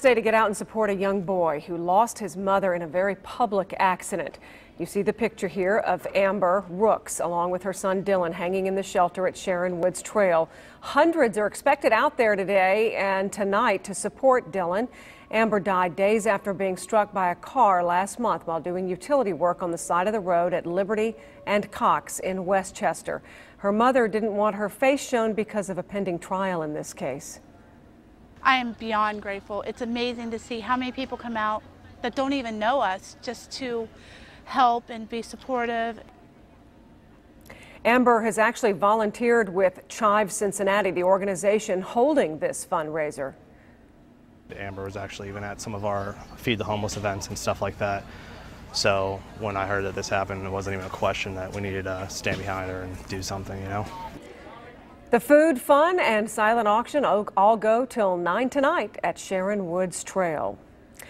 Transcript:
Day to get out and support a young boy who lost his mother in a very public accident. You see the picture here of Amber Rooks along with her son Dylan hanging in the shelter at Sharon Woods Trail. Hundreds are expected out there today and tonight to support Dylan. Amber died days after being struck by a car last month while doing utility work on the side of the road at Liberty and Cox in Westchester. Her mother didn't want her face shown because of a pending trial in this case. I am beyond grateful. It's amazing to see how many people come out that don't even know us just to help and be supportive. Amber has actually volunteered with Chive Cincinnati, the organization holding this fundraiser. Amber was actually even at some of our Feed the Homeless events and stuff like that. So when I heard that this happened, it wasn't even a question that we needed to stand behind her and do something, you know. The food, fun, and silent auction all go till 9 tonight at Sharon Woods Trail.